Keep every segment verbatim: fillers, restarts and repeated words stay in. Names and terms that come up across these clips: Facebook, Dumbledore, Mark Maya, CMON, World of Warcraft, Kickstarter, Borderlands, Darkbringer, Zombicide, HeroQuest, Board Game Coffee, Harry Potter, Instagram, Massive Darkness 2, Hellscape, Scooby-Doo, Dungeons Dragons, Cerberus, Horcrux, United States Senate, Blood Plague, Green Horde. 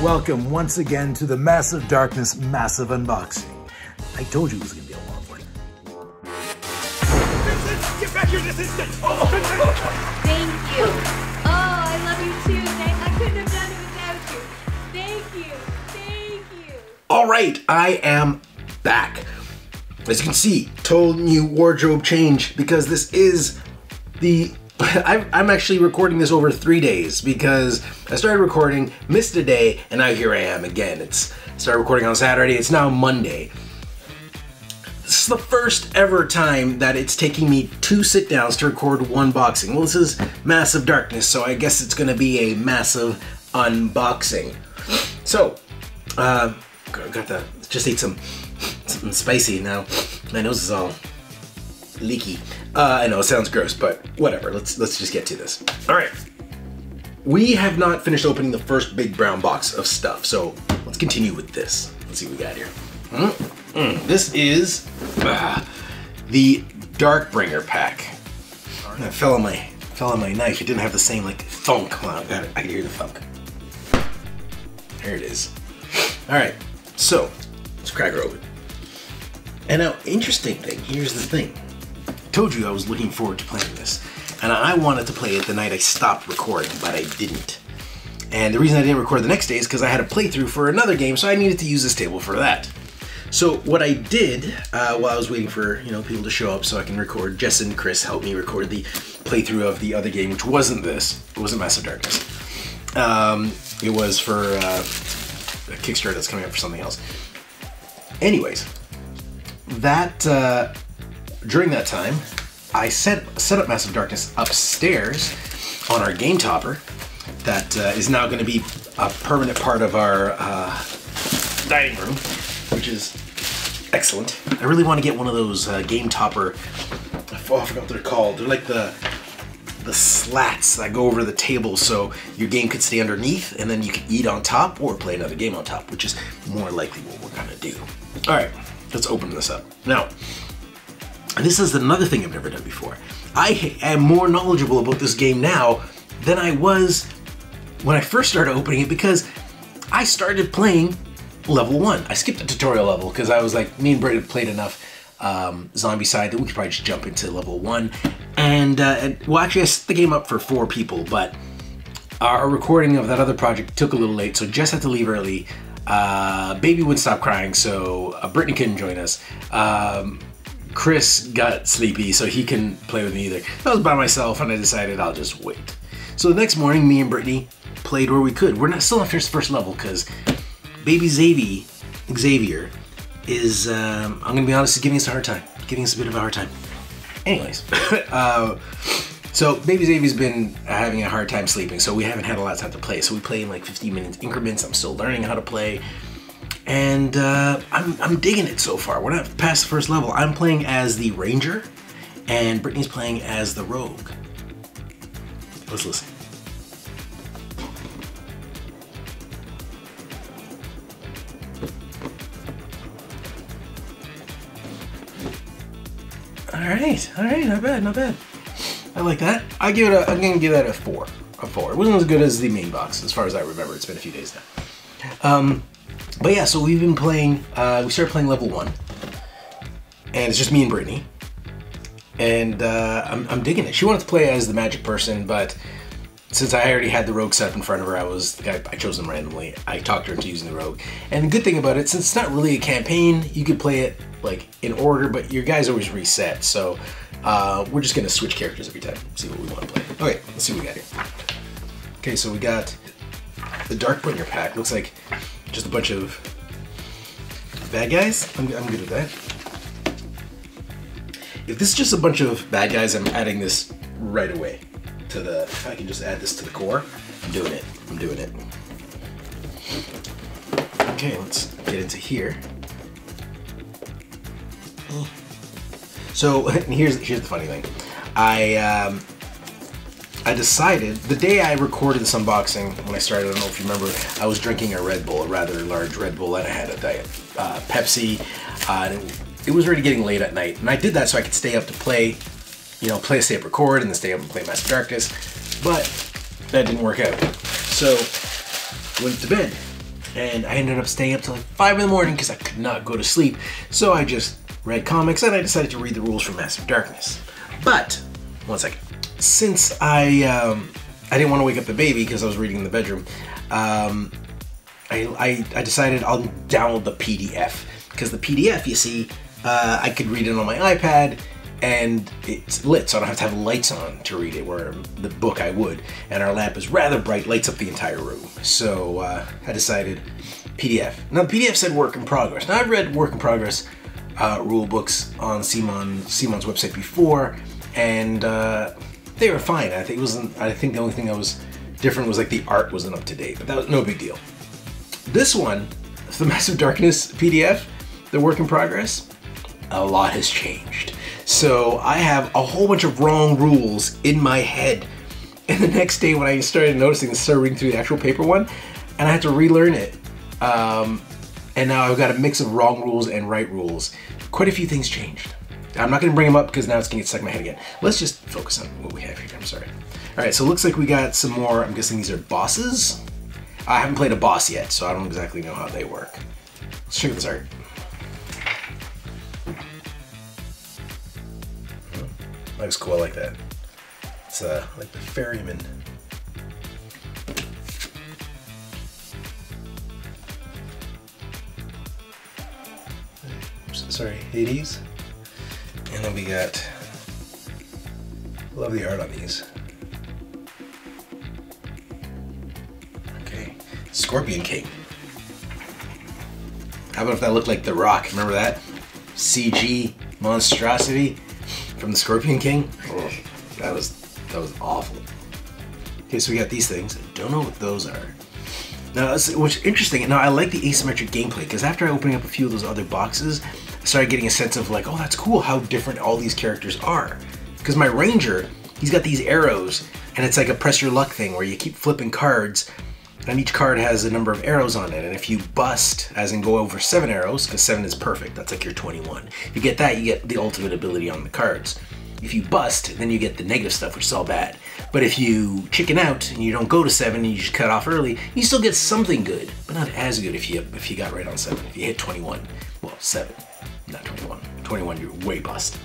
Welcome once again to the Massive Darkness Massive Unboxing. I told you it was going to be a long one. Vincent, get back here this instant! Oh, Vincent. Thank you. Oh, I love you too. I couldn't have done it without you. Thank you. Thank you. All right, I am back. As you can see, total new wardrobe change because this is the... I'm actually recording this over three days because I started recording, missed a day, and now here I am again. It's started recording on Saturday, it's now Monday. This is the first ever time that it's taking me two sit-downs to record one boxing. Well, this is Massive Darkness, so I guess it's going to be a massive unboxing. So, uh, got to just eat some... something spicy now. My nose is all leaky. Uh, I know it sounds gross, but whatever. Let's let's just get to this. All right, we have not finished opening the first big brown box of stuff, so let's continue with this. Let's see what we got here. Mm-hmm. This is uh, the Darkbringer pack. I fell on my fell on my knife. It didn't have the same like thunk. Well, I got it. I can hear the thunk. There it is. All right, so let's crack her open. And now, interesting thing, here's the thing. I told you I was looking forward to playing this. And I wanted to play it the night I stopped recording, but I didn't. And the reason I didn't record the next day is because I had a playthrough for another game, so I needed to use this table for that. So what I did, uh, while I was waiting for you know people to show up so I can record, Jess and Chris helped me record the playthrough of the other game, which wasn't this. It wasn't Massive Darkness. Um, it was for uh, a Kickstarter that's coming up for something else. Anyways. That, uh, during that time, I set, set up Massive Darkness upstairs on our game topper that uh, is now going to be a permanent part of our uh, dining room, which is excellent. I really want to get one of those uh, game topper, oh, I forgot what they're called. They're like the, the slats that go over the table so your game could stay underneath and then you could eat on top or play another game on top, which is more likely what we're going to do. All right. Let's open this up. Now, this is another thing I've never done before. I am more knowledgeable about this game now than I was when I first started opening it because I started playing level one. I skipped the tutorial level because I was like, me and Britt had played enough um, Zombicide that we could probably just jump into level one. And, uh, and well, actually I set the game up for four people, but our recording of that other project took a little late, so Jess had to leave early. Uh, baby wouldn't stop crying, so uh, Brittany couldn't join us. Um, Chris got sleepy, so he couldn't play with me either. I was by myself, and I decided I'll just wait. So the next morning, me and Brittany played where we could. We're not still not finished the first level, because baby Xavier, Xavier is, um, I'm going to be honest, is giving us a hard time. Giving us a bit of a hard time. Anyways, uh, so baby Xavier's been having a hard time sleeping, so we haven't had a lot of time to play. So we play in like fifteen minute increments. I'm still learning how to play. And uh, I'm, I'm digging it so far. We're not past the first level. I'm playing as the Ranger, and Brittany's playing as the Rogue. Let's listen. All right, all right, not bad, not bad. I like that. I give it a, I'm gonna give that a four. A four. It wasn't as good as the main box, as far as I remember. It's been a few days now. Um, but yeah, so we've been playing, uh, we started playing level one. And it's just me and Brittany. And uh, I'm, I'm digging it. She wanted to play as the magic person, but since I already had the rogue set up in front of her, I was, I, I chose them randomly. I talked her into using the rogue. And the good thing about it, since it's not really a campaign, you could play it like in order, but your guys always reset, so. Uh, we're just gonna switch characters every time, see what we want to play. Okay, let's see what we got here. Okay, so we got the Darkbringer pack. Looks like just a bunch of bad guys. I'm, I'm good with that. If this is just a bunch of bad guys, I'm adding this right away to the, if I can just add this to the core, I'm doing it, I'm doing it. Okay, let's get into here. Oh. So here's here's the funny thing. I um, I decided the day I recorded this unboxing when I started. I don't know if you remember. I was drinking a Red Bull, a rather large Red Bull, and I had a diet uh, Pepsi. Uh, and it was already getting late at night, and I did that so I could stay up to play you know, play, save, record, and then stay up and play Massive Darkness, but that didn't work out. So went to bed, and I ended up staying up till like five in the morning because I could not go to sleep. So I just read comics, and I decided to read the rules for Massive Darkness. But one second, since I um, I didn't want to wake up the baby because I was reading in the bedroom, um, I, I I decided I'll download the P D F, because the P D F, you see, uh, I could read it on my iPad. And it's lit, so I don't have to have lights on to read it, where the book I would. And our lamp is rather bright, lights up the entire room. So uh, I decided P D F. Now the P D F said work in progress. Now I've read work in progress uh, rule books on C M O N, C M O N's website before, and uh, they were fine. I think it wasn't. I think the only thing that was different was like the art wasn't up to date, but that was no big deal. This one, the Massive Darkness P D F, the work in progress, a lot has changed. So I have a whole bunch of wrong rules in my head. And the next day when I started noticing this, I started reading through the actual paper one, and I had to relearn it. Um, and now I've got a mix of wrong rules and right rules. Quite a few things changed. I'm not gonna bring them up because now it's gonna get stuck in my head again. Let's just focus on what we have here, I'm sorry. All right, so it looks like we got some more, I'm guessing these are bosses. I haven't played a boss yet, so I don't exactly know how they work. Let's check this art. That was cool, I like that. It's uh, like the ferryman. Oops, sorry, Hades. And then we got, love the art on these. Okay, Scorpion King. How about if that looked like The Rock? Remember that? C G monstrosity from the Scorpion King. Oh, that was that was awful. Okay, so we got these things. I don't know what those are. Now, what's interesting, now I like the asymmetric gameplay, because after I opened up a few of those other boxes, I started getting a sense of like, oh, that's cool how different all these characters are. Because my ranger, he's got these arrows, and it's like a press your luck thing where you keep flipping cards, and each card has a number of arrows on it, and if you bust, as in go over seven arrows, because seven is perfect, that's like your twenty-one. If you get that, you get the ultimate ability on the cards. If you bust, then you get the negative stuff, which is all bad. But if you chicken out, and you don't go to seven, and you just cut off early, you still get something good, but not as good if you if you got right on seven, if you hit twenty-one. Well, seven, not twenty-one. twenty-one, you're way bust.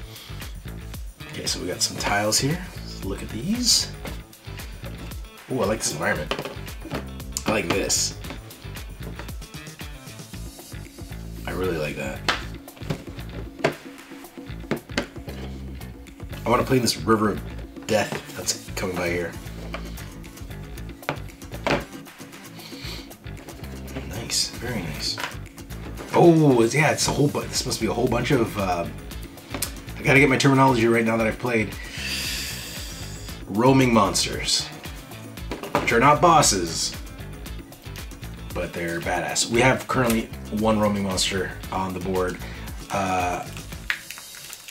Okay, so we got some tiles here. Let's look at these. Ooh, I like this environment. I like this. I really like that. I want to play in this river of death that's coming by here. Nice, very nice. Oh, it's, yeah, it's a whole bunch. This must be a whole bunch of. Uh, I gotta get my terminology right now that I've played. Roaming monsters, which are not bosses, but they're badass. We have currently one roaming monster on the board. Uh,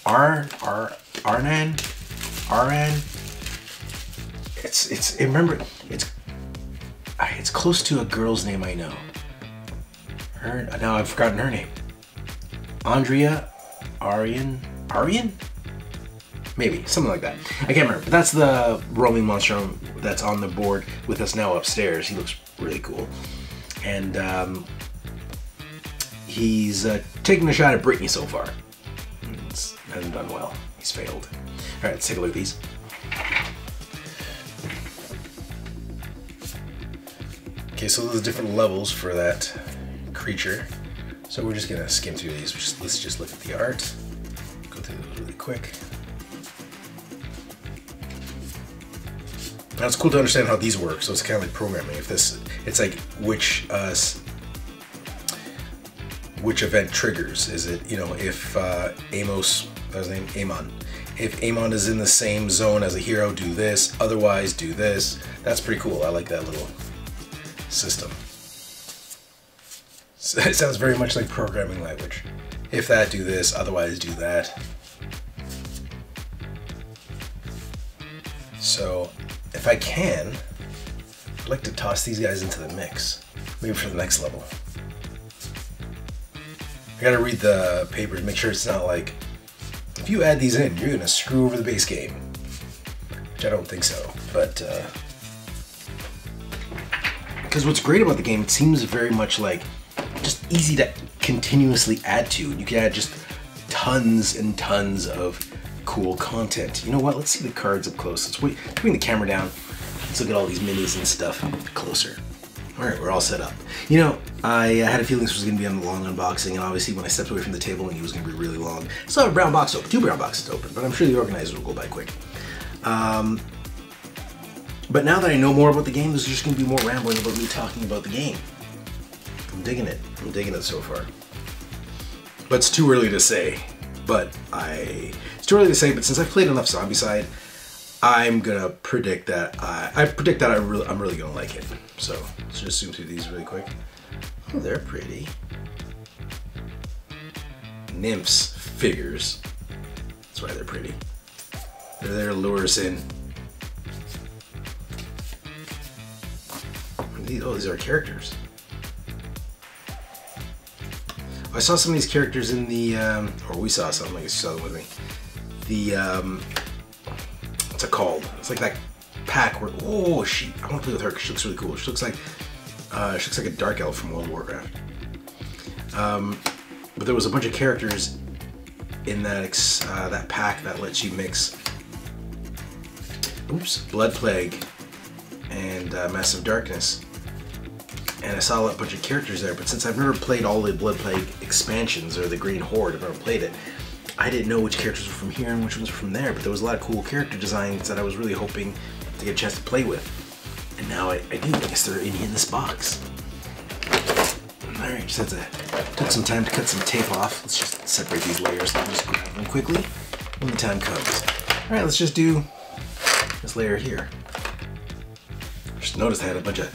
Ar, Ar, Arnan, Aran. It's it's remember it's it's close to a girl's name I know. Her now I've forgotten her name. Andrea, Arian, Arian, maybe something like that. I can't remember. But that's the roaming monster that's on the board with us now upstairs. He looks really cool. And um, he's uh, taking a shot at Brittany so far. It's, hasn't done well. He's failed. All right, let's take a look at these. Okay, so there's different levels for that creature. So we're just gonna skim through these. Just, let's just look at the art. Go through those really quick. Now it's cool to understand how these work, so it's kind of like programming. If this, it's like which uh, which event triggers. Is it, you know, if uh, Amos, that was his name, Amon. If Amon is in the same zone as a hero, do this. Otherwise, do this. That's pretty cool. I like that little system. So it sounds very much like programming language. If that, do this. Otherwise, do that. So, if I can, I'd like to toss these guys into the mix, maybe for the next level. I gotta read the paper to make sure it's not like, if you add these in, you're gonna screw over the base game. Which I don't think so, but, uh... because what's great about the game, it seems very much like just easy to continuously add to. You can add just tons and tons of cool content. You know what, let's see the cards up close. Let's wait, bring the camera down. Let's look at all these minis and stuff closer. All right, we're all set up. You know, I uh, had a feeling this was gonna be on the long unboxing, and obviously when I stepped away from the table, I knew it was gonna be really long. I still have a brown box open, two brown boxes open, but I'm sure the organizer will go by quick. Um, but now that I know more about the game, there's just gonna be more rambling about me talking about the game. I'm digging it, I'm digging it so far. But it's too early to say, but I, it's too early to say, but since I've played enough Zombicide, I'm gonna predict that I, I predict that I really, I'm really gonna like it. So let's just zoom through these really quick. Oh, they're pretty. Nymphs, figures. That's why they're pretty. They're there to lure us in. These, oh, these are characters. Oh, I saw some of these characters in the, um, or we saw some. I guess you saw them with me. The. Um, What's it called? It's like that pack where, oh, she, I want to play with her because she looks really cool. She looks like, uh, she looks like a dark elf from World of Warcraft. Um, but there was a bunch of characters in that ex, uh, that pack that lets you mix, oops, Blood Plague and uh, Massive Darkness. And I saw a bunch of characters there, but since I've never played all the Blood Plague expansions or the Green Horde, I've never played it. I didn't know which characters were from here and which ones were from there, but there was a lot of cool character designs that I was really hoping to get a chance to play with. And now I, I do, I guess they're in, in this box. Alright, just had to, took some time to cut some tape off. Let's just separate these layers and just grab them quickly when the time comes. Alright, let's just do this layer here. I just noticed I had a bunch of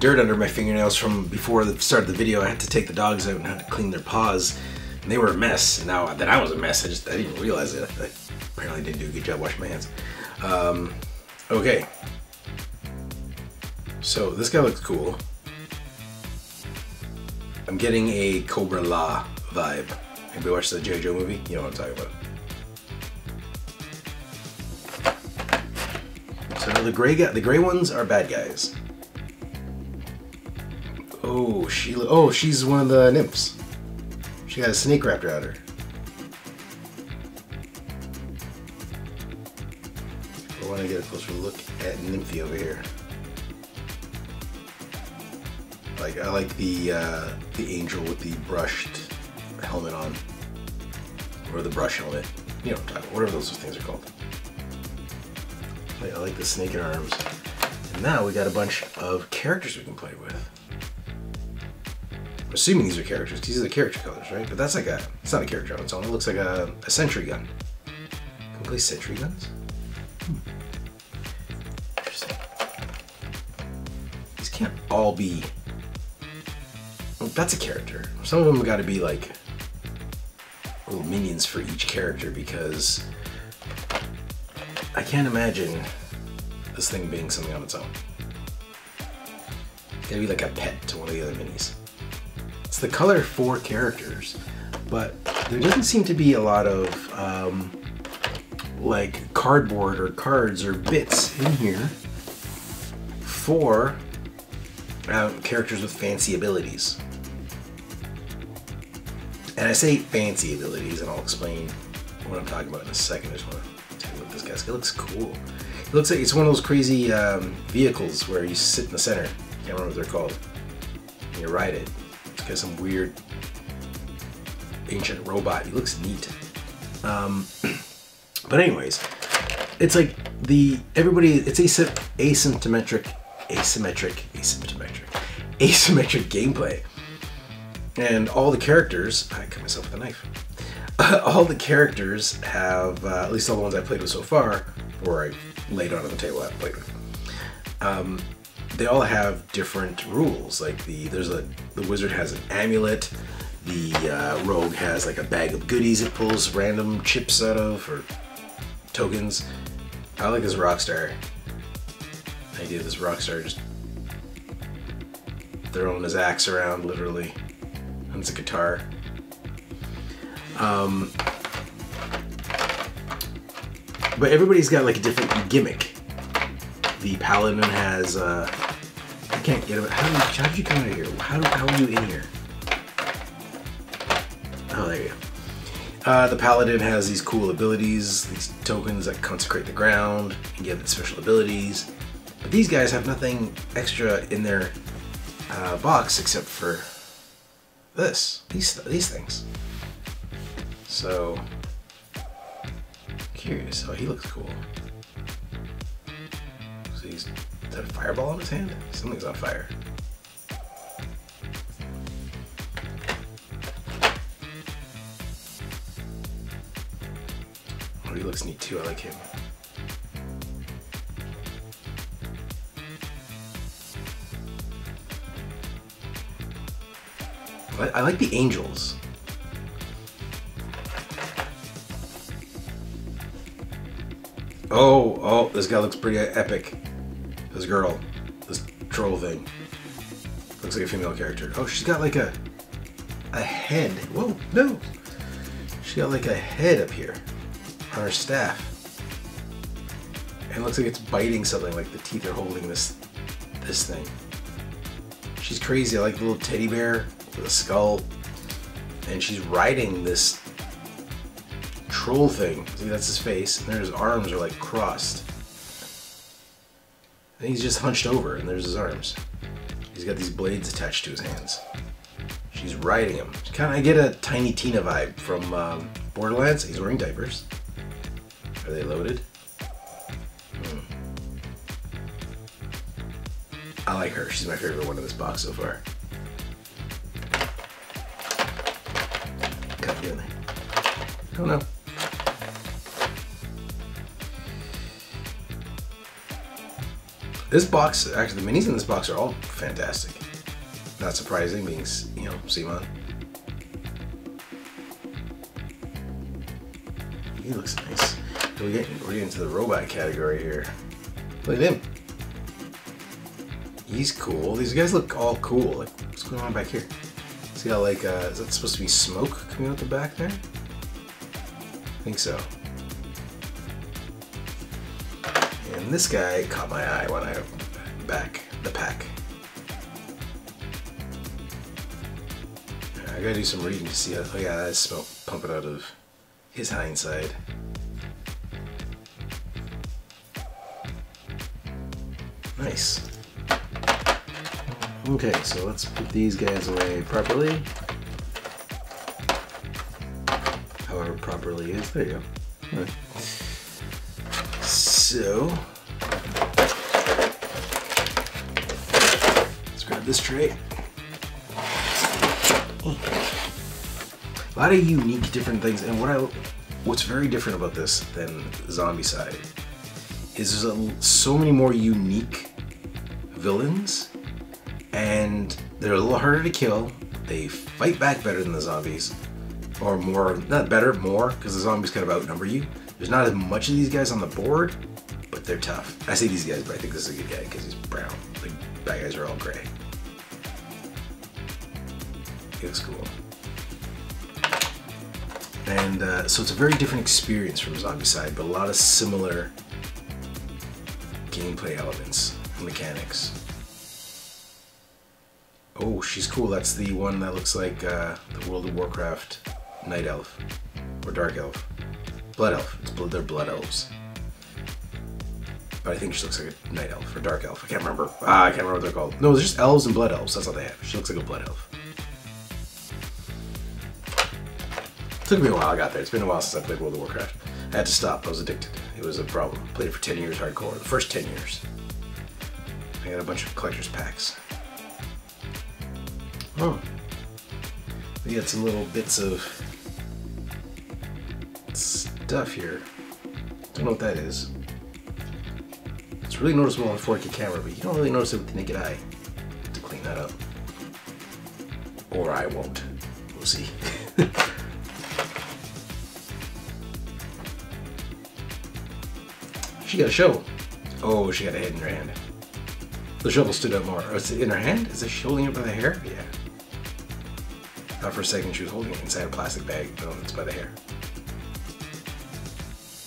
dirt under my fingernails from before the start of the video. I had to take the dogs out and had to clean their paws. And they were a mess, and now that I was a mess, I just I didn't realize it. I apparently didn't do a good job washing my hands. Um, okay. So this guy looks cool. I'm getting a Cobra La vibe. Anybody watch the G I Joe movie? You know what I'm talking about. So the gray guy, the gray ones are bad guys. Oh, she oh she's one of the nymphs. She got a snake wrapped around her. I want to get a closer look at Nymphy over here. Like I like the uh, the angel with the brushed helmet on, or the brush helmet. You know, whatever those things are called. Like, I like the snake in arms. And now we got a bunch of characters we can play with. I'm assuming these are characters, these are the character colors, right? But that's like a, it's not a character on its own, it looks like a, a sentry gun. Can we play sentry guns? Hmm. Interesting. These can't all be, well, that's a character. Some of them have got to be like little minions for each character, because I can't imagine this thing being something on its own. It's gotta be like a pet to one of the other minis. It's the color for characters, but there doesn't seem to be a lot of um, like cardboard or cards or bits in here for uh, characters with fancy abilities. And I say fancy abilities, and I'll explain what I'm talking about in a second. I just want to take a look at this guy. It looks cool. It looks like it's one of those crazy um, vehicles where you sit in the center. I can't remember what they're called. And you ride it. Got some weird ancient robot. He looks neat. Um, but anyways, it's like the everybody. It's asy asymmetric, asymmetric, asymmetric, asymmetric gameplay. And all the characters. I cut myself with a knife. Uh, all the characters have uh, at least all the ones I played with so far, or I laid on the table I played with. Um, They all have different rules. Like the there's a the wizard has an amulet, the uh, rogue has like a bag of goodies it pulls random chips out of or tokens. I like this rockstar idea. This rockstar just throwing his axe around literally, and it's a guitar. Um, But everybody's got like a different gimmick. The Paladin has, uh, I can't get him. How did you, how did you come out of here? How, how are you in here? Oh, there you go. Uh, the Paladin has these cool abilities, these tokens that consecrate the ground and give it special abilities. But these guys have nothing extra in their uh, box except for this, these, these things. So, curious. Oh, he looks cool. So he's, is that a fireball in his hand? Something's on fire. He looks neat too, I like him. I like the angels. Oh, oh, this guy looks pretty epic. This girl, this troll thing. Looks like a female character. Oh, she's got like a, a head. Whoa, no. She got like a head up here. On her staff, and it looks like it's biting something. Like the teeth are holding this, this thing. She's crazy. I like the little teddy bear with a skull, and she's riding this troll thing. See, that's his face, and his arms are like crossed. And he's just hunched over, and there's his arms. He's got these blades attached to his hands. She's riding him. Kind of, I get a Tiny Tina vibe from um, Borderlands. He's wearing diapers. Are they loaded? Hmm. I like her. She's my favorite one in this box so far. Got the other. I don't know. This box, actually, the minis in this box are all fantastic. Not surprising, being, you know, C M O N. He looks nice. We're getting, we're getting to the robot category here. Look at him. He's cool. These guys look all cool. Like, what's going on back here? See how, like, uh, is that supposed to be smoke coming out the back there? I think so. And this guy caught my eye when I back the pack. I gotta do some reading to see how. Oh, yeah, that is smoke pumping out of his hindside. Nice. Okay, so let's put these guys away properly. However properly is, there you go. Right. So, let's grab this tray. A lot of unique different things, and what I, what's very different about this than Zombicide is there's a, so many more unique villains, and they're a little harder to kill. They fight back better than the zombies, or more, not better, more, because the zombies kind of outnumber you. There's not as much of these guys on the board, but they're tough. I say these guys, but I think this is a good guy because he's brown. The bad guys are all gray. He looks cool. And uh, so it's a very different experience from Zombicide, but a lot of similar gameplay elements and mechanics. Oh, she's cool. That's the one that looks like uh, the World of Warcraft Night Elf or Dark Elf. Blood Elf. It's blood, they're Blood Elves. But I think she looks like a Night Elf or Dark Elf. I can't remember. Ah, I can't remember what they're called. No, there's just Elves and Blood Elves. That's all they have. She looks like a Blood Elf. It took me a while I got there. It's been a while since I played World of Warcraft. I had to stop. I was addicted. It was a problem. Played it for ten years hardcore. The first ten years. I got a bunch of collector's packs. Oh. We got some little bits of stuff here. Don't know what that is. It's really noticeable on a four K camera, but you don't really notice it with the naked eye. I have to clean that up. Or I won't. We'll see. She got a shovel. Oh, she got a head in her hand. The shovel stood up more. Oh, it's in her hand? Is she holding it by the hair? Yeah. Not for a second she was holding it inside a plastic bag. No, it's by the hair.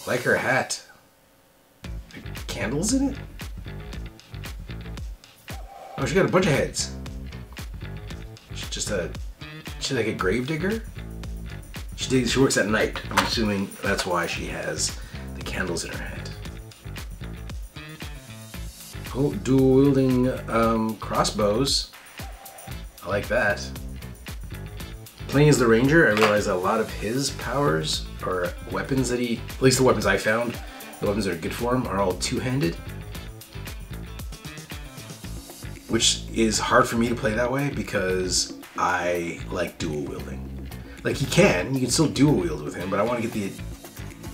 Like her hat. candles in it? Oh, she got a bunch of heads. She's just a, she's like a gravedigger? She digs, she works at night. I'm assuming that's why she has the candles in her head. Cool, dual wielding um, crossbows. I like that. Playing as the ranger, I realized a lot of his powers or weapons that he, at least the weapons I found, the weapons that are good for him are all two-handed. Which is hard for me to play that way because I like dual wielding. Like he can, you can still dual wield with him, but I want to get the,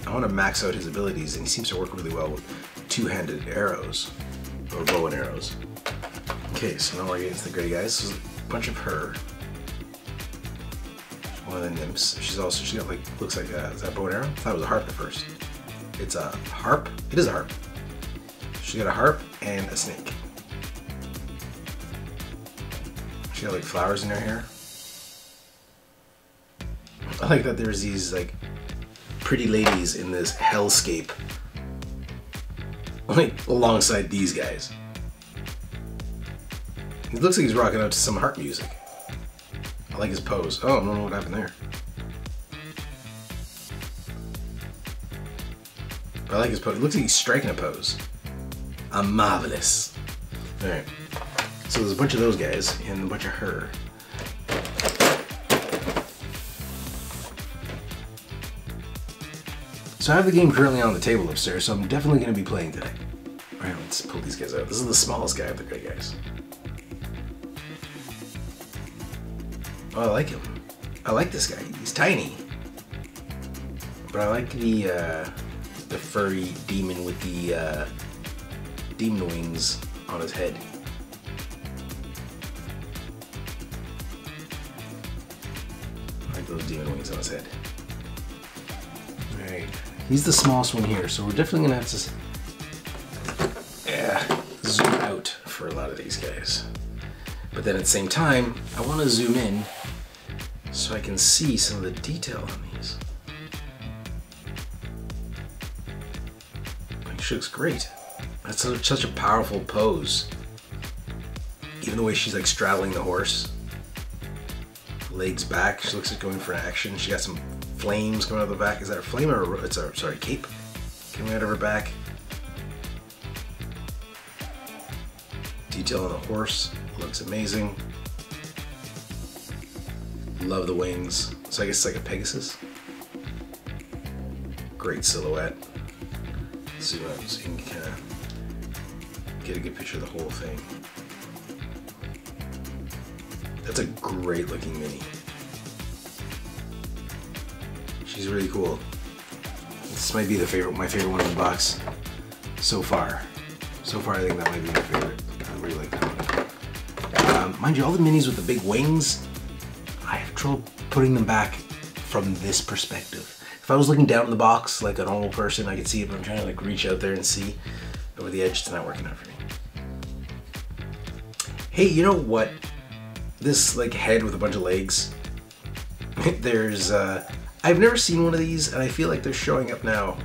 I want to max out his abilities and he seems to work really well with two-handed arrows or bow and arrows. Okay, so now we're against the gray guys. This is a bunch of her. One of the nymphs. She's also, she got like, looks like a, is that a bow and arrow? I thought it was a harp at first. It's a harp? It is a harp. She got a harp and a snake. She got like flowers in her hair. I like that there's these like pretty ladies in this hellscape like alongside these guys. It looks like he's rocking out to some harp music. I like his pose. Oh, I don't know what happened there. But I like his pose. It looks like he's striking a pose. I'm marvelous. Alright. So there's a bunch of those guys and a bunch of her. So I have the game currently on the table upstairs, so I'm definitely going to be playing today. Alright, let's pull these guys out. This is the smallest guy of the great guys. Oh, I like him. I like this guy. He's tiny. But I like the uh, the furry demon with the uh, demon wings on his head. I like those demon wings on his head. Alright. He's the smallest one here, so we're definitely going to have to yeah, zoom out for a lot of these guys. But then at the same time, I want to zoom in so I can see some of the detail on these. She looks great. That's such a powerful pose. Even the way she's like straddling the horse. Legs back, she looks like going for action. She got some flames coming out of the back. Is that a flame or a, it's a, sorry, cape coming out of her back. Detail on the horse looks amazing. Love the wings. So I guess it's like a Pegasus. Great silhouette. Zoom out so you can kind of get a good picture of the whole thing. That's a great looking mini. She's really cool. This might be the favorite, my favorite one in the box so far. So far I think that might be my favorite. I really like that one. Um, mind you, all the minis with the big wings, I have trouble putting them back from this perspective. If I was looking down in the box like a normal person, I could see it, but I'm trying to like reach out there and see over the edge. It's not working out for me. Hey, you know what? This like head with a bunch of legs. There's, uh, I've never seen one of these, and I feel like they're showing up now.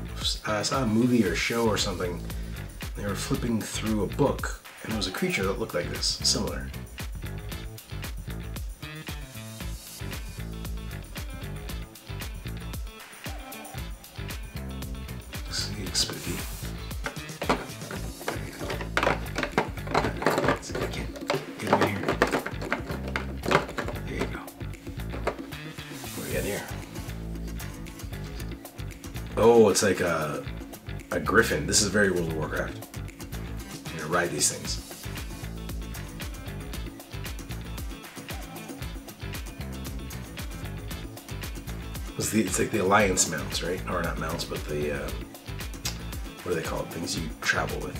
I saw a movie or a show or something. They were flipping through a book. And it was a creature that looked like this, similar. Let's see, it's spooky. There you go. Let's see if I can get him in here. There you go. What do we got here? Oh, it's like a, a griffin. This is very World of Warcraft. Ride these things. It's, the, it's like the alliance mounts, right? Or not mounts, but the uh, what do they call it? Things you travel with.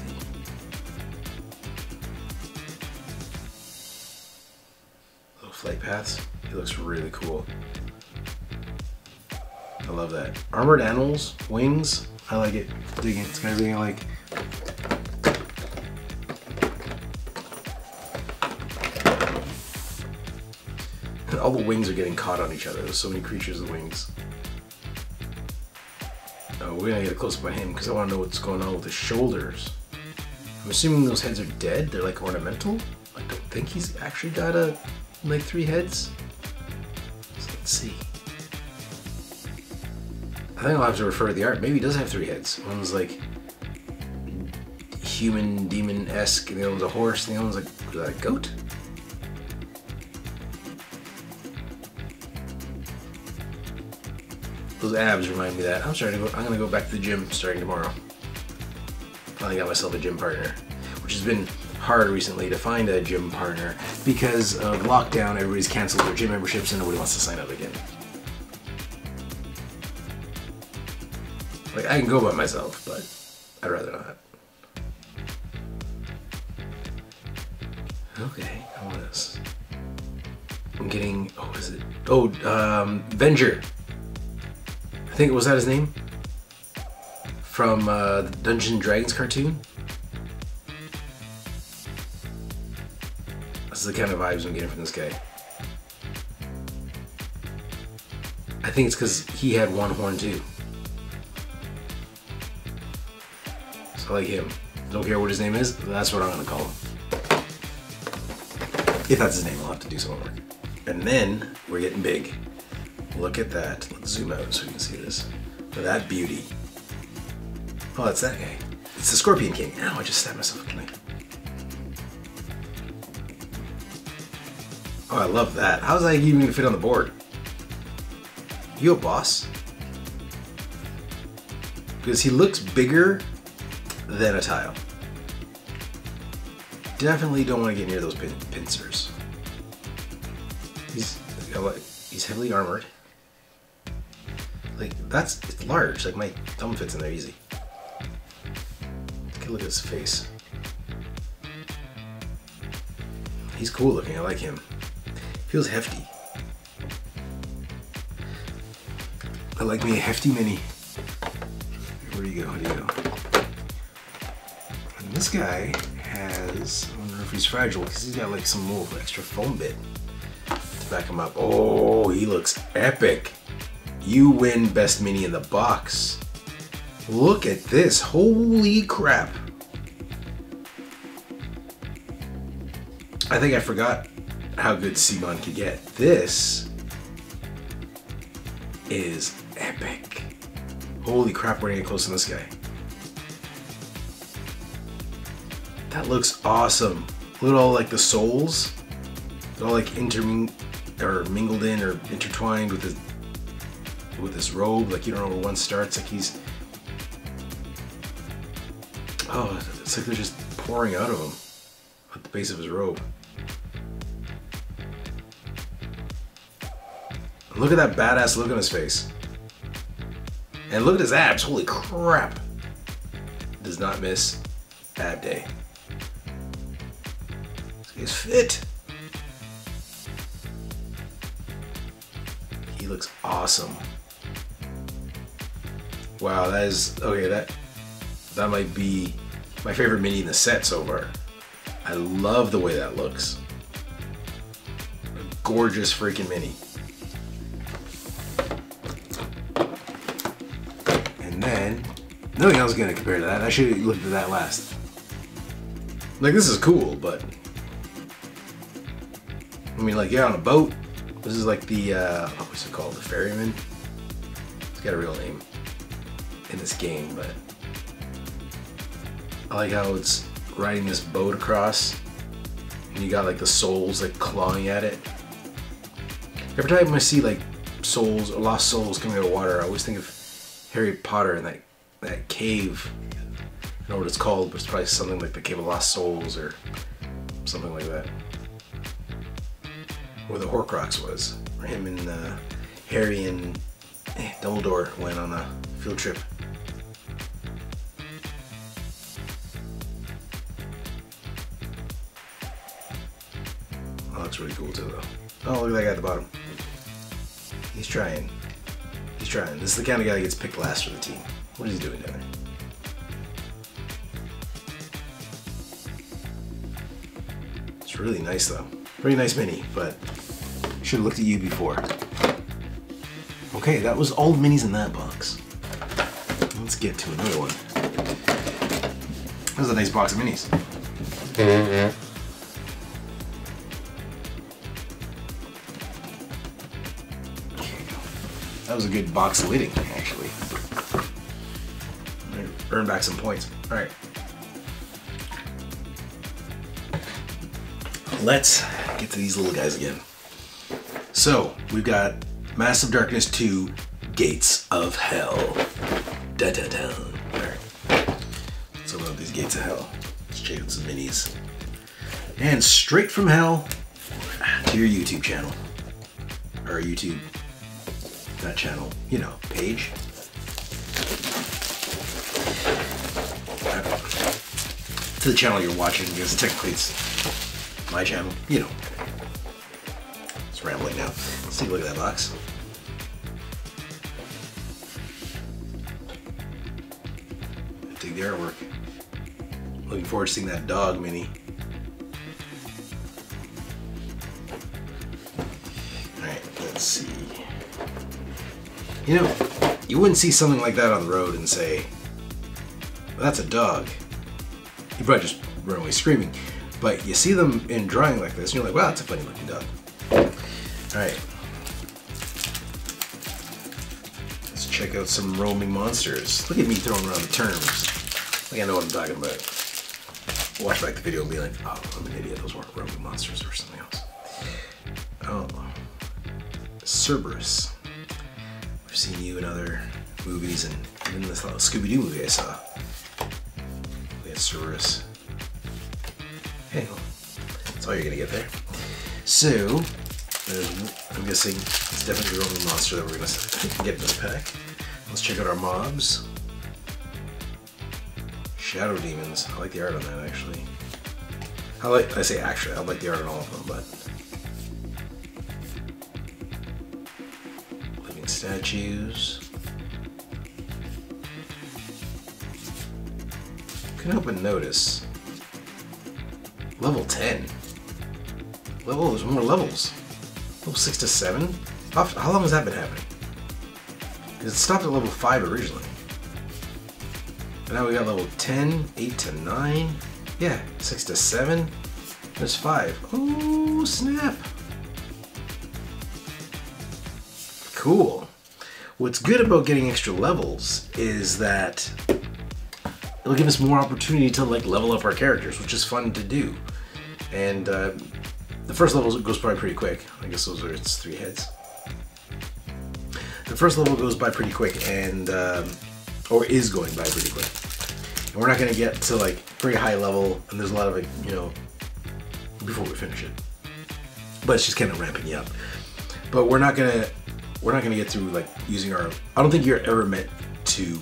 Little flight paths. It looks really cool. I love that. Armored animals, wings. I like it. Digging. It's got everything I like. All the wings are getting caught on each other. There's so many creatures with wings. Oh, we're gonna get close up on him because I want to know what's going on with his shoulders. I'm assuming those heads are dead. They're like ornamental. I don't think he's actually got a like three heads. So let's see. I think I'll have to refer to the art. Maybe he does have three heads. One's like human, demon-esque, and the other one's a horse, and the other one's like a goat. Those abs remind me of that. I'm starting to go, I'm gonna go back to the gym starting tomorrow. Finally got myself a gym partner, which has been hard recently to find a gym partner because of lockdown. Everybody's canceled their gym memberships and nobody wants to sign up again. Like, I can go by myself, but I'd rather not. Okay, I want this. I'm getting, oh, is it? Oh, um, Venger. I think, was that his name? From uh, the Dungeons Dragons cartoon? This is the kind of vibes I'm getting from this guy. I think it's because he had one horn too. I like him. Don't care what his name is, that's what I'm gonna call him. If that's his name, I'll have to do some homework. And then, we're getting big. Look at that. Let's zoom out so you can see this. Look at that beauty. Oh, that's that guy. It's the Scorpion King. Ow, I just stabbed myself with a knife. Oh, I love that. How's that even gonna fit on the board? You a boss? Because he looks bigger than a tile. Definitely don't want to get near those pin pincers. He's he's heavily armored. Like that's it's large. Like my thumb fits in there easy. Take a look at his face. He's cool looking. I like him. Feels hefty. I like me a hefty mini. Where do you go? Where do you go? This guy has, I wonder if he's fragile, because he's got like some little extra foam bit to back him up. Oh, he looks epic. You win best mini in the box. Look at this, holy crap. I think I forgot how good C M O N could get. This is epic. Holy crap, we're gonna get close to this guy. That looks awesome. Look at all like the souls. They're all like intermingled or mingled in or intertwined with his with his robe. Like you don't know where one starts. Like he's oh, it's like they're just pouring out of him at the base of his robe. And look at that badass look on his face. And look at his abs. Holy crap! Does not miss ab day. Is fit. He looks awesome. Wow, that is okay. That that might be my favorite mini in the set so far. I love the way that looks. A gorgeous freaking mini. And then nothing else is gonna compare to that. I should have looked at that last. Like this is cool, but. I mean, like, you're on a boat. This is like the, uh, oh, what's it called? The ferryman? It's got a real name in this game, but I like how it's riding this boat across and you got like the souls like clawing at it. Every time I see like souls or lost souls coming out of water, I always think of Harry Potter and that, that cave. I don't know what it's called, but it's probably something like the Cave of Lost Souls or something like that. Where the Horcrux was, where him and uh, Harry and eh, Dumbledore went on a field trip. Oh, looks really cool too though. Oh, look at that guy at the bottom. He's trying. He's trying. This is the kind of guy that gets picked last for the team. What is he doing down there? It's really nice though. Pretty nice mini, but should have looked at you before. Okay, that was all the minis in that box. Let's get to another one. This is a nice box of minis. Mm-hmm. That was a good box of waiting, actually. Earn back some points. All right. Let's get to these little guys again. So, we've got Massive Darkness two, Gates of Hell. Da da da. Alright. Let's open up these Gates of Hell. Let's check out some minis. And straight from hell to your YouTube channel. Or YouTube, not channel, you know, page. To the channel you're watching, because technically it's my channel, you know. It's rambling now. Let's take a look at that box. I dig the artwork. Looking forward to seeing that dog mini. Alright, let's see. You know, you wouldn't see something like that on the road and say, well, that's a dog. You'd probably just run away screaming. But you see them in drawing like this, and you're like, wow, it's a funny looking dog. Alright. Let's check out some roaming monsters. Look at me throwing around the terms. Like I know what I'm talking about. Watch back the video and be like, oh, I'm an idiot. Those weren't roaming monsters or something else. Oh. Cerberus. I've seen you in other movies and even this little Scooby-Doo movie I saw. We had Cerberus. Hey, that's all you're gonna get there. So, I'm guessing it's definitely the only monster that we're gonna get in this pack. Let's check out our mobs. Shadow demons. I like the art on that actually. I like. I say actually, I like the art on all of them, but living statues. Couldn't help but notice. Level ten. Level, there's more levels. Level six to seven? How, how long has that been happening? Because it stopped at level five originally. And now we got level ten, eight to nine. Yeah, six to seven. There's five. Oh, snap. Cool. What's good about getting extra levels is that it'll give us more opportunity to like level up our characters, which is fun to do. And uh, the first level goes by pretty quick. I guess those are its three heads. The first level goes by pretty quick, and um, or is going by pretty quick. And we're not going to get to like pretty high level, and there's a lot of like, you know, before we finish it. But it's just kind of ramping you up. But we're not gonna we're not gonna get through like using our. I don't think you're ever meant to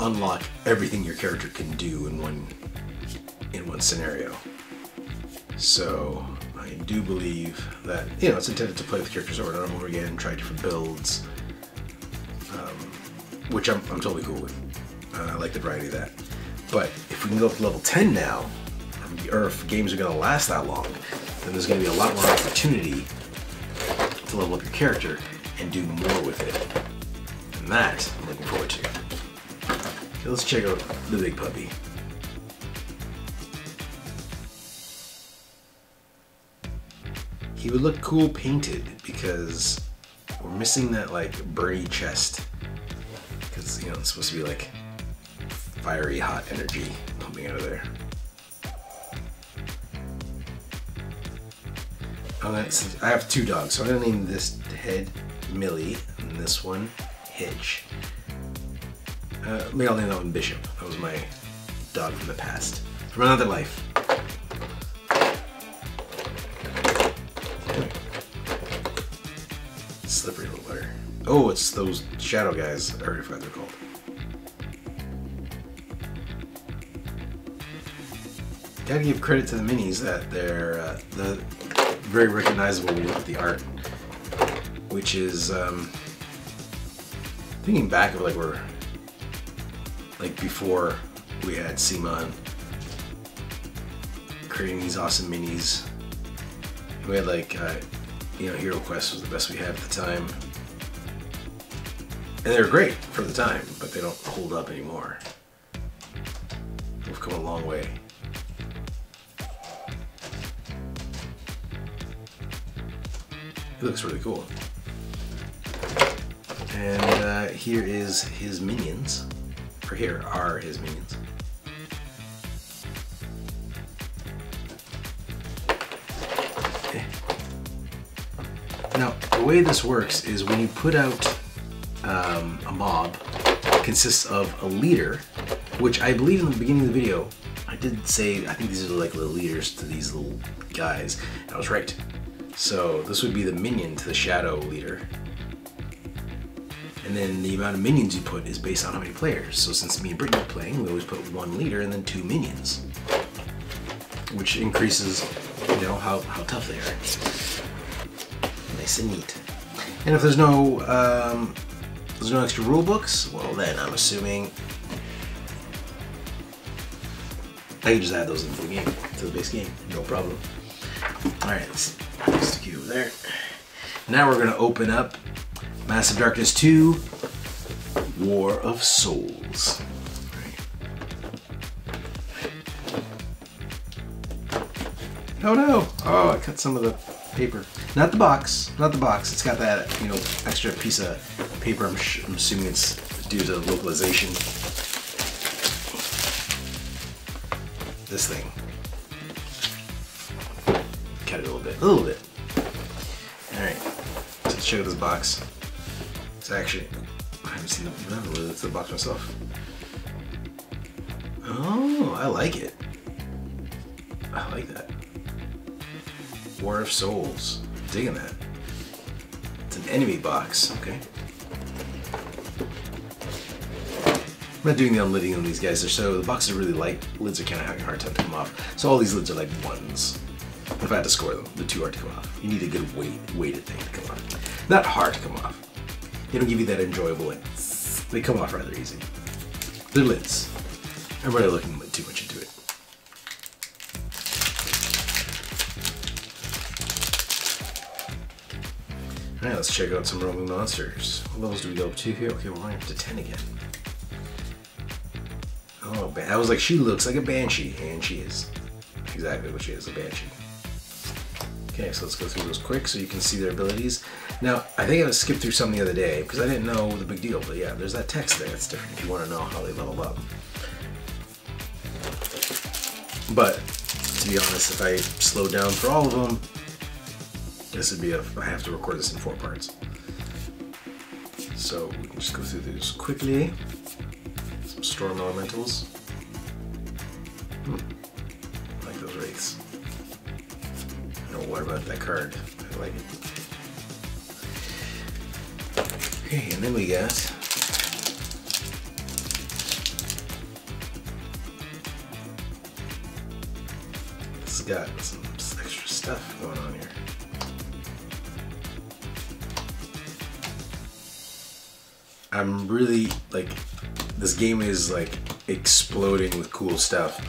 unlock everything your character can do in one in one scenario. So I do believe that, you know, it's intended to play with characters over and over again, try different builds, um, which I'm, I'm totally cool with. Uh, I like the variety of that. But if we can go up to level ten now, or if games are going to last that long, then there's going to be a lot more opportunity to level up your character and do more with it. And that I'm looking forward to. Let's check out the big puppy. He would look cool painted because we're missing that like burny chest. Because, you know, it's supposed to be like fiery hot energy pumping out of there. I'm gonna, I have two dogs, so I'm gonna name this head Millie and this one Hitch. Uh, maybe I'll name that one Bishop. That was my dog from the past. From another life. Slippery little butter. Oh, it's those shadow guys. I already forgot they're called. Gotta give credit to the minis that they're uh, the very recognizable with the art. Which is, um, thinking back of like we're like before we had C M O N creating these awesome minis. We had like, uh, you know, HeroQuest was the best we had at the time. And they were great for the time, but they don't hold up anymore. We've come a long way. It looks really cool. And uh, here is his minions. Or here are his minions. Okay. Now, the way this works is when you put out um, a mob, it consists of a leader, which I believe in the beginning of the video, I did say, I think these are like the leaders to these little guys. I was right. So this would be the minion to the shadow leader. And then the amount of minions you put is based on how many players. So since me and Brittany are playing, we always put one leader and then two minions, which increases, you know, how, how tough they are. Nice and neat. And if there's no, um, there's no extra rule books, well then I'm assuming I can just add those into the game, to the base game, no problem. All right, let's stick you over there. Now we're gonna open up Massive Darkness two, War of Souls. Right. Oh no, oh, I cut some of the paper. Not the box, not the box. It's got that, you know, extra piece of paper. I'm, sh I'm assuming it's due to localization. This thing. Cut it a little bit, a little bit. All right, so let's show this box. It's actually, I haven't seen it, I haven't looked at the box myself. Oh, I like it. I like that. War of Souls, I'm digging that. It's an enemy box, okay. I'm not doing the unlidding on these guys, so the box is really light. Lids are kind of having a hard time to come off. So all these lids are like ones. If I had to score them, the two are to come off. You need a good weight, weighted thing to come off. Not hard to come off. They don't give you that enjoyable like, they come off rather easy. They're lids. I'm really looking too much into it. All right, let's check out some roaming monsters. What levels do we go up to here? Okay, we're running up to ten again. Oh, I was like, she looks like a banshee, and she is exactly what she is, a banshee. Okay, so let's go through those quick so you can see their abilities. Now, I think I skipped through some the other day because I didn't know the big deal, but yeah, there's that text there. It's different if you want to know how they level up. But, to be honest, if I slowed down for all of them, this would be a, I have to record this in four parts. So, we can just go through these quickly. Storm elementals. Hmm. I like those wraiths. No, what about that card? I like it. Okay, and then we got this has got some extra stuff going on here. I'm really like. This game is like exploding with cool stuff.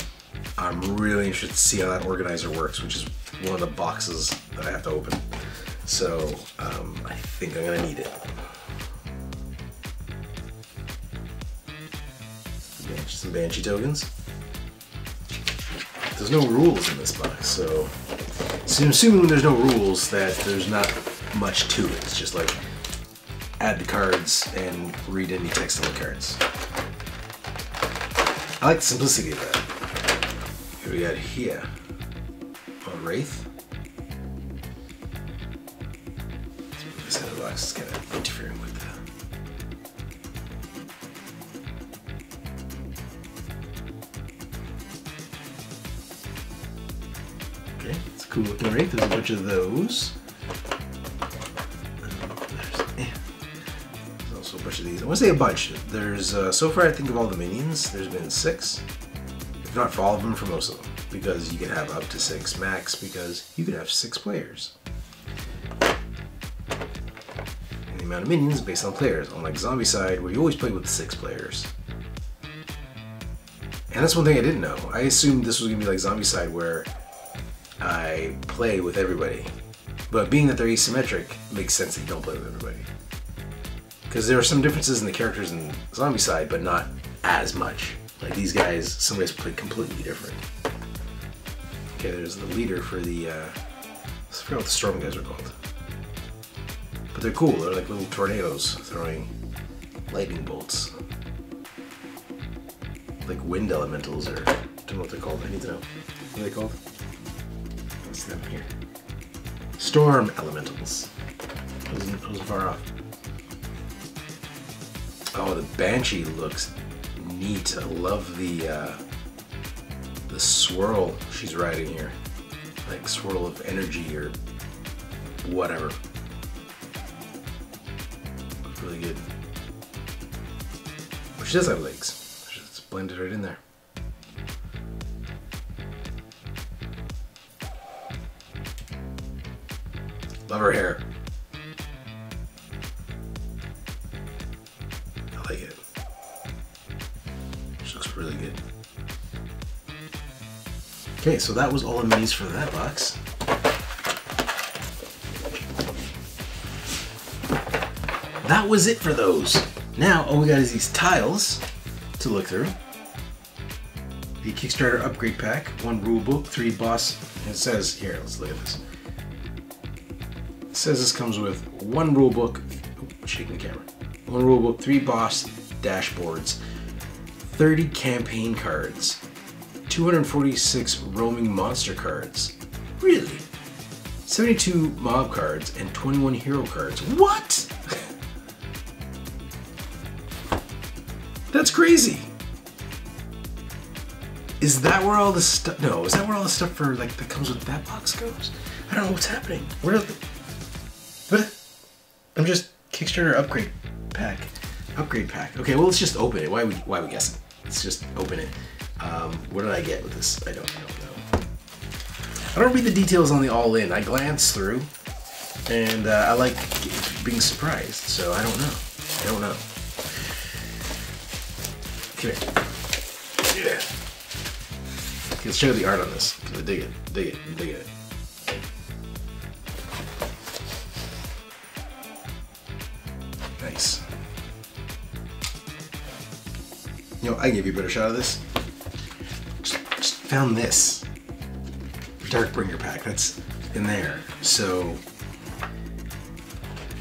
I'm really interested to see how that organizer works, which is one of the boxes that I have to open. So um, I think I'm gonna need it. Some Banshee tokens. There's no rules in this box, so, so I'm assuming when there's no rules that there's not much to it. It's just like add the cards and read any text on the cards. I like the simplicity of that. Here we got here a wraith. This other box is kind of interfering with that. Okay, it's a cool looking wraith. There's a bunch of those. Of these. I want to say a bunch. There's, uh, so far I think of all the minions, there's been six. If not for all of them, for most of them. Because you can have up to six max, because you could have six players. And the amount of minions based on players, unlike Zombicide, where you always play with six players. And that's one thing I didn't know. I assumed this was going to be like Zombicide, where I play with everybody. But being that they're asymmetric, it makes sense that you don't play with everybody. Because there are some differences in the characters in Zombicide, but not as much. Like these guys, some guys play completely different. Okay, there's the leader for the, uh, I forgot what the storm guys are called. But they're cool, they're like little tornadoes throwing lightning bolts. Like wind elementals, or I don't know what they're called, I need to know. What are they called? What's them here? Storm elementals. I wasn't, I wasn't far off. Oh, the Banshee looks neat. I love the uh, the swirl she's riding here. Like swirl of energy or whatever. Looks really good. But she does have legs. It's blended right in there. Love her hair. Really good. Okay, so that was all the minis for that box. That was it for those. Now all we got is these tiles to look through. The Kickstarter upgrade pack, one rule book, three boss. And it says here, let's look at this. It says this comes with one rule book. Oh, shaking the camera. One rule book, three boss dashboards, thirty campaign cards, two hundred forty-six roaming monster cards, really? seventy-two mob cards, and twenty-one hero cards. What? That's crazy. Is that where all the stuff, no, is that where all the stuff for like that comes with that box goes? I don't know what's happening. Where are the, what? I'm just Kickstarter upgrade pack. Upgrade pack. Okay, well let's just open it. Why are we, why are we guessing? Let's just open it. Um, what did I get with this? I don't, I don't know. I don't read the details on the all-in. I glance through, and uh, I like being surprised, so I don't know. I don't know. Come here. Yeah. Okay, let's show the art on this. I dig it, dig it, dig it. Nice. You know, I can give you a better shot of this. Just, just found this Darkbringer pack that's in there, so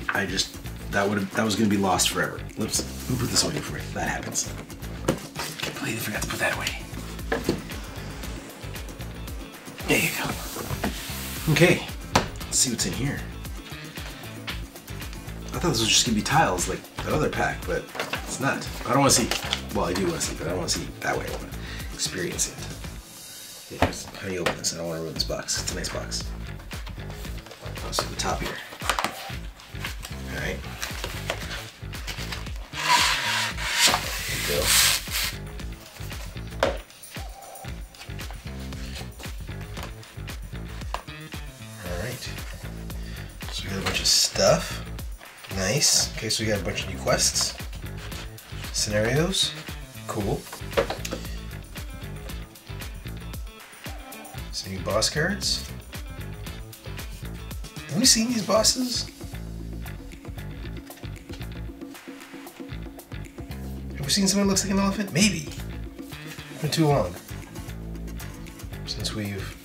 I just that would that was gonna be lost forever. Let's let put this away for me. That happens. I completely forgot to put that away. There you go. Okay, let's see what's in here. I thought this was just gonna be tiles like that other pack, but it's not. I don't want to see. Well, I do want to see, but I don't want to see it that way. I want to experience it. Okay, how do you open this? I don't want to ruin this box. It's a nice box. I'll see the top here. All right. There you go. All right. So we got a bunch of stuff. Nice. Okay, so we got a bunch of new quests. Scenarios. Cool. Some new boss cards. Have we seen these bosses? Have we seen someone who looks like an elephant? Maybe. It's been too long since we've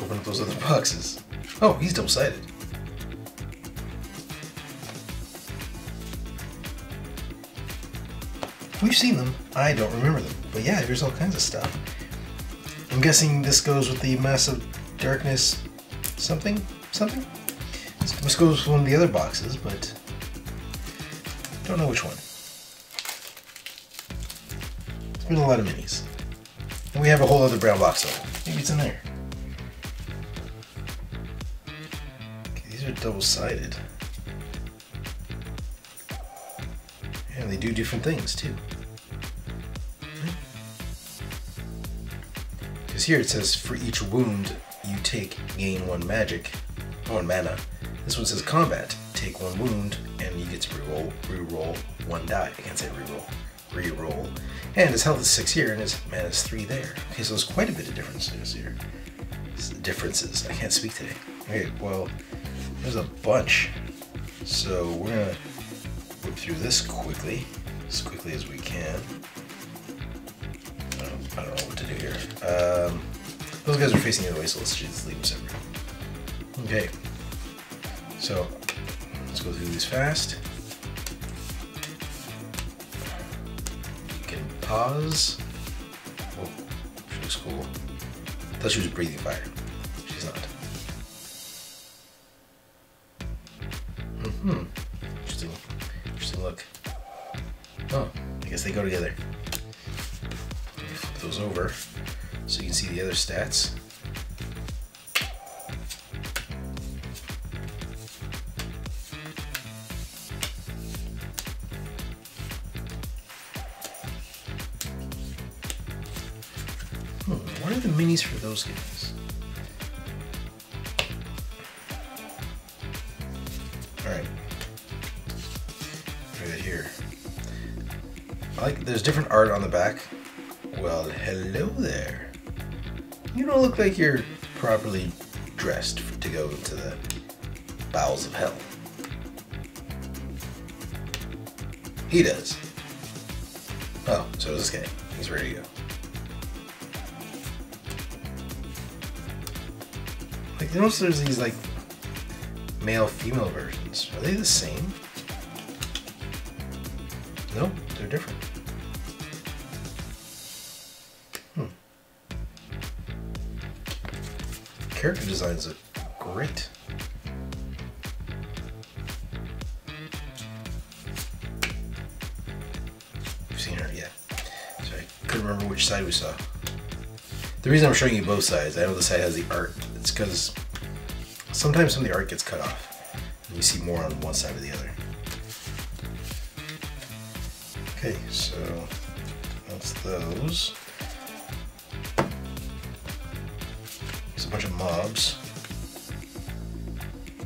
opened up those other boxes. Oh, he's double-sided. We've seen them. I don't remember them. But yeah, there's all kinds of stuff. I'm guessing this goes with the Massive Darkness something? Something? This goes with one of the other boxes, but I don't know which one. There's been a lot of minis. And we have a whole other brown box open. Maybe it's in there. Okay, these are double-sided. And they do different things too. Because here it says for each wound you take, gain one magic, one mana. This one says combat, take one wound, and you get to reroll, reroll one die. I can't say reroll, reroll. And his health is six here, and his mana is three there. Okay, so there's quite a bit of differences here. Differences. I can't speak today. Okay, well, there's a bunch. So we're gonna whip through this quickly, as quickly as we can. I don't know what to do here. Um, those guys are facing the other way, so let's just leave them separate. Okay. So, let's go through these fast. You can pause. Whoa, she looks cool. I thought she was breathing fire. She's not. Mm-hmm. Interesting. Interesting look. Oh, I guess they go together. Flip those over so you can see the other stats. What are the minis for those guys? Alright. Right here. I like, there's different art on the back. Well, hello there. You don't look like you're properly dressed to go into the bowels of hell. He does. Oh, so does this guy. He's ready to go. Like, you notice there's these, like, male-female versions. Are they the same? No, they're different. Hmm. Character designs look great. We've seen her, yeah. So I couldn't remember which side we saw. The reason I'm showing you both sides, I know this side has the art. It's because sometimes some of the art gets cut off and you see more on one side or the other. Okay, so that's those. There's a bunch of mobs.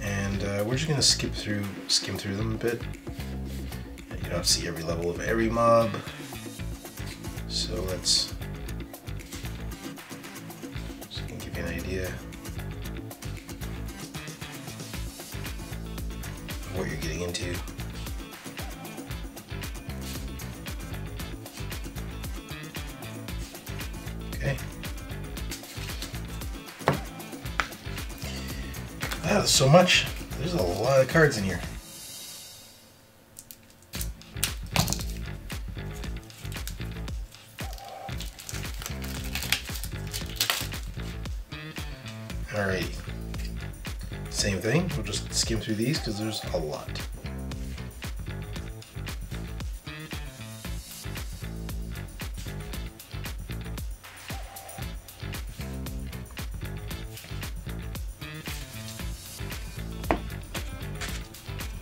And uh, we're just gonna skip through, skim through them a bit. You don't see every level of every mob. So let's, so I can give you an idea. What you're getting into. Okay. Ah, there's so much. There's a lot of cards in here. Alrighty. Same thing, we'll just skim through these because there's a lot.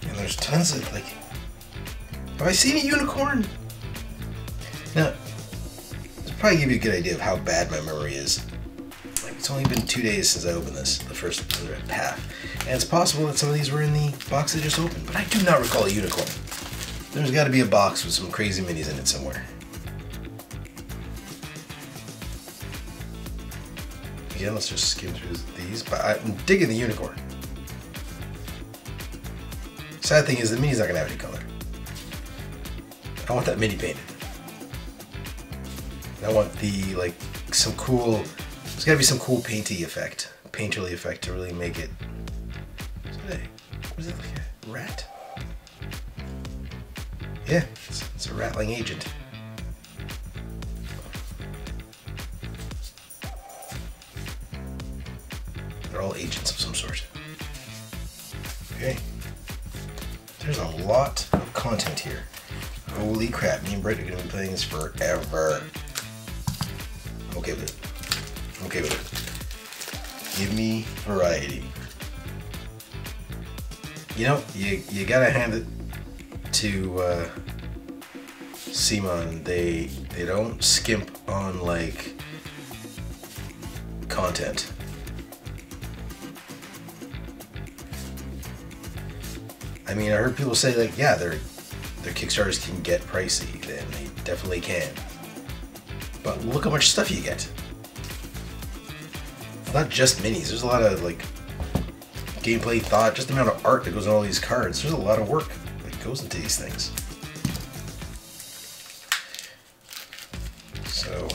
And there's tons of, like, have I seen a unicorn? Now, this will probably give you a good idea of how bad my memory is. It's only been two days since I opened this, the first half, and it's possible that some of these were in the box I just opened, but I do not recall a unicorn. There's got to be a box with some crazy minis in it somewhere. Again, let's just skim through these, but I'm digging the unicorn. Sad thing is the mini's not going to have any color. I want that mini painted. I want the, like, some cool... There's gotta be some cool painty effect, painterly effect to really make it. What is it, like a rat? Yeah, it's, it's a rattling agent. They're all agents of some sort. Okay. There's a lot of content here. Holy crap, me and Brett are gonna be playing this forever. I'm okay with it. Okay, wait. Give me variety. You know, you you gotta hand it to uh, C M O N. They they don't skimp on, like, content. I mean, I heard people say, like, yeah, their their Kickstarters can get pricey, and they definitely can. But look how much stuff you get. Not just minis, there's a lot of, like, gameplay thought, just the amount of art that goes on all these cards. There's a lot of work that goes into these things. So,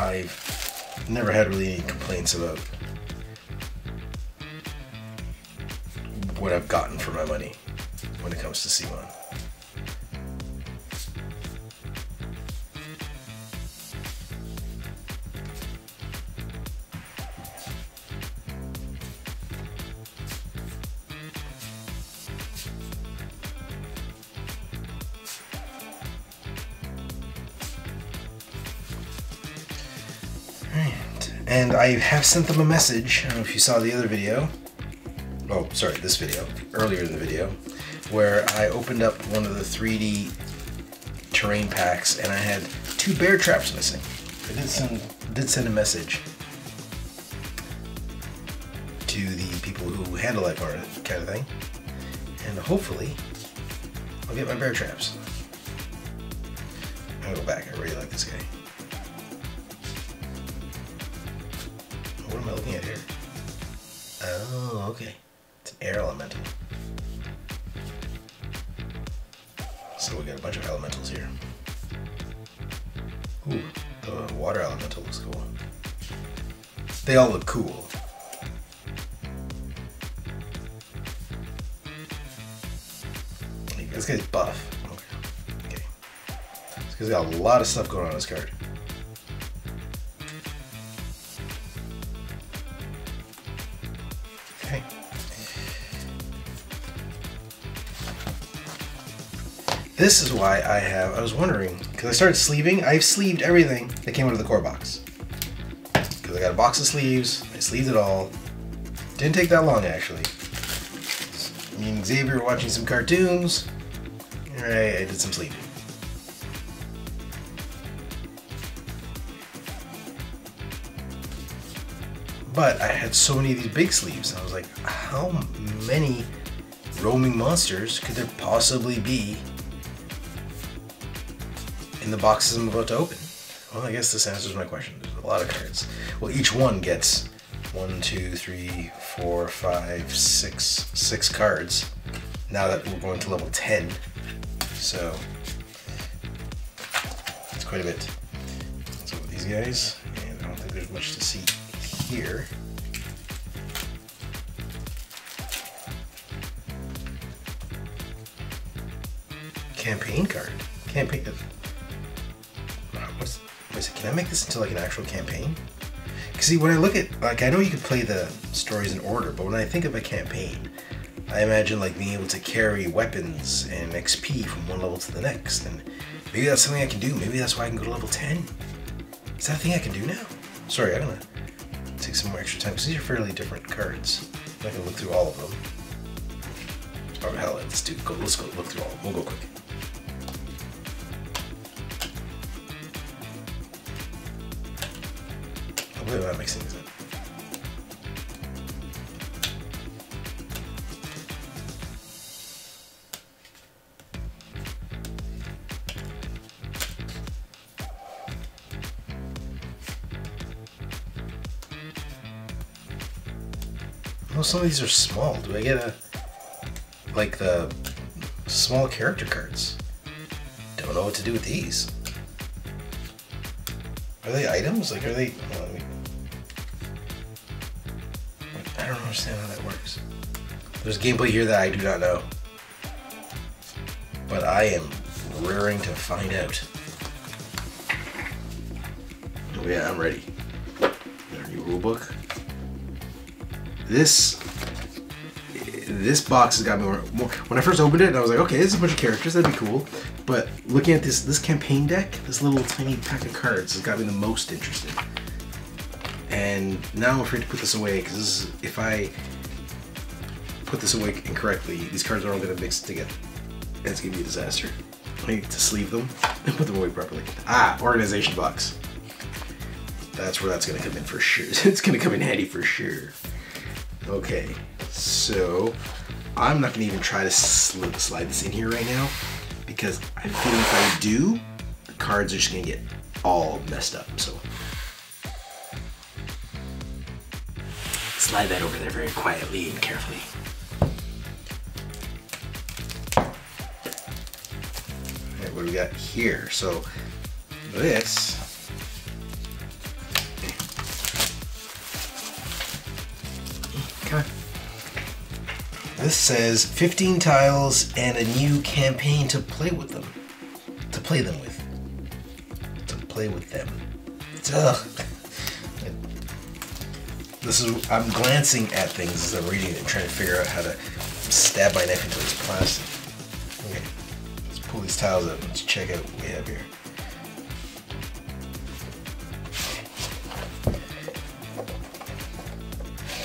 I've never had really any complaints about what I've gotten for my money when it comes to C M O N. And I have sent them a message. I don't know if you saw the other video. Oh, sorry, this video, earlier in the video, where I opened up one of the three D terrain packs and I had two bear traps missing. I did send, did send a message to the people who handle that part of, kind of thing, and hopefully I'll get my bear traps. I'm gonna go back, I really like this guy. What am I looking at here? Oh, okay. It's an air elemental. So we got a bunch of elementals here. Ooh, the water elemental looks cool. They all look cool. This guy's buff. Okay. Okay. This guy's got a lot of stuff going on his card. This is why I have, I was wondering, because I started sleeving, I've sleeved everything that came out of the core box. Because I got a box of sleeves, I sleeved it all. Didn't take that long, actually. Me and Xavier were watching some cartoons, and I, I did some sleeving. But I had so many of these big sleeves, I was like, how many roaming monsters could there possibly be in the boxes I'm about to open? Well, I guess this answers my question. There's a lot of cards. Well, each one gets one, two, three, four, five, six, six cards. Now that we're going to level ten, so that's quite a bit. Let's go with these guys, and I don't think there's much to see here. Campaign card. Campaign. Can I make this into like an actual campaign? Because see, when I look at, like, I know you can play the stories in order, but when I think of a campaign, I imagine like being able to carry weapons and X P from one level to the next, and maybe that's something I can do. Maybe that's why I can go to level ten. Is that a thing I can do now? Sorry, I'm gonna take some more extra time because these are fairly different cards. I'm not gonna look through all of them. Oh hell, let's do. Go, let's go look through all of them. We'll go quick. I'm not mixing these up. Well, some of these are small. Do I get a like the small character cards? Don't know what to do with these. Are they items? Like, are they? Well, I mean, I don't understand how that works. There's gameplay here that I do not know, but I am raring to find out. Oh yeah, I'm ready. There's a new rulebook. This this box has got me more, more. When I first opened it, I was like, okay, this is a bunch of characters. That'd be cool. But looking at this this campaign deck, this little tiny pack of cards has got me the most interested. And now I'm afraid to put this away because if I put this away incorrectly, these cards are all going to mix together. And it's going to be a disaster. I need to sleeve them and put them away properly. Ah, organization box. That's where that's going to come in for sure. It's going to come in handy for sure. Okay, so I'm not going to even try to sl slide this in here right now because I feel if I do, the cards are just going to get all messed up. So. Slide that over there very quietly and carefully. Alright, what do we got here? So, this Okay. This says fifteen tiles and a new campaign to play with them. To play them with. To play with them. Duh. This is, I'm glancing at things as I'm reading it and trying to figure out how to stab my knife into this plastic. Okay. Let's pull these tiles out and let's check out what we have here.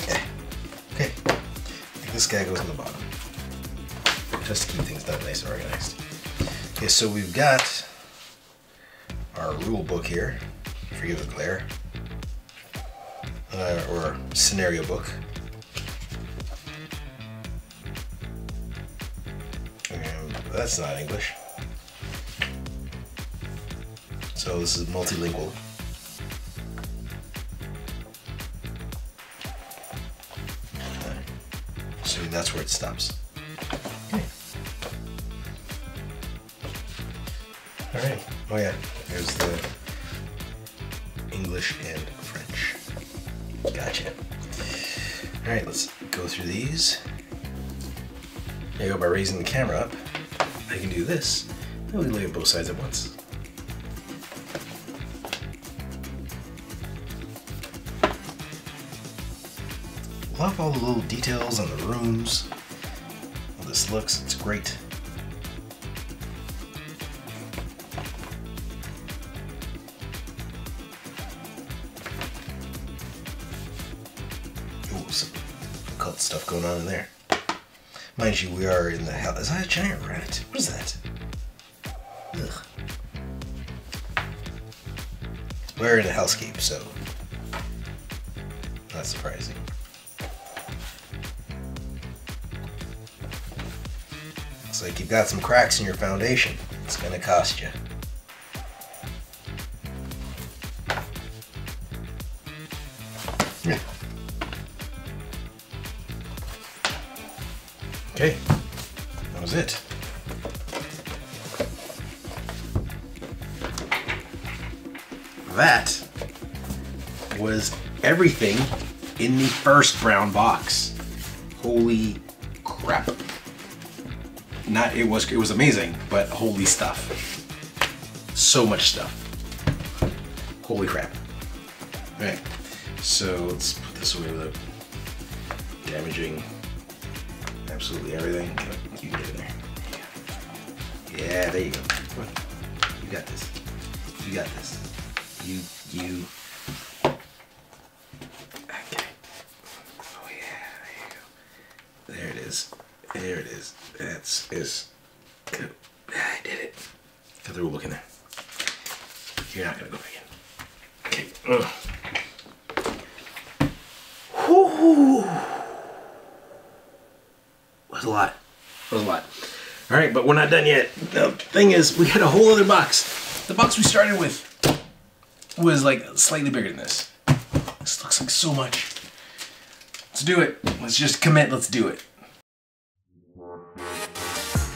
Okay. I think this guy goes on the bottom. Just to keep things done nice and organized. Okay, so we've got our rule book here. Forgive the glare. Uh, or scenario book. Um, that's not English. So this is multilingual. Uh, so that's where it stops. Okay. All right. Oh yeah. There's the English and French. Gotcha. Alright, let's go through these. There you go, by raising the camera up, I can do this. Then we can look at both sides at once. Love all the little details on the rooms. Well, this looks, it's great. Stuff going on in there. Mind you, we are in the hell. Is that a giant rat? What is that? Ugh. We're in a hellscape, so not surprising. Looks like you've got some cracks in your foundation. It's gonna cost you. Yeah. Okay, that was it. That was everything in the first brown box. Holy crap. Not, it was, it was amazing, but holy stuff. So much stuff. Holy crap. All right, so let's put this away without damaging absolutely everything. You get in there. Yeah, there you go. You got this. You got this. You, you. Okay. Oh yeah, there you go. There it is. There it is. That's is. Good. I did it. Got the rule book in there. You're not gonna go back in. Okay. Ugh. Whoo. A lot. That was a lot. All right, but we're not done yet. The thing is, we had a whole other box. The box we started with was like slightly bigger than this. This looks like so much. Let's do it. Let's just commit. Let's do it.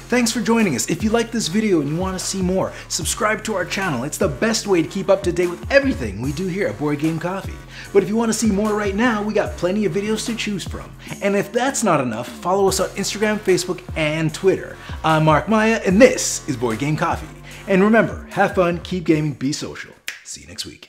Thanks for joining us. If you like this video and you want to see more, subscribe to our channel. It's the best way to keep up to date with everything we do here at Board Game Coffee. But if you want to see more right now, we got plenty of videos to choose from. And if that's not enough, follow us on Instagram, Facebook, and Twitter. I'm Mark Maya, and this is Board Game Coffee. And remember, have fun, keep gaming, be social. See you next week.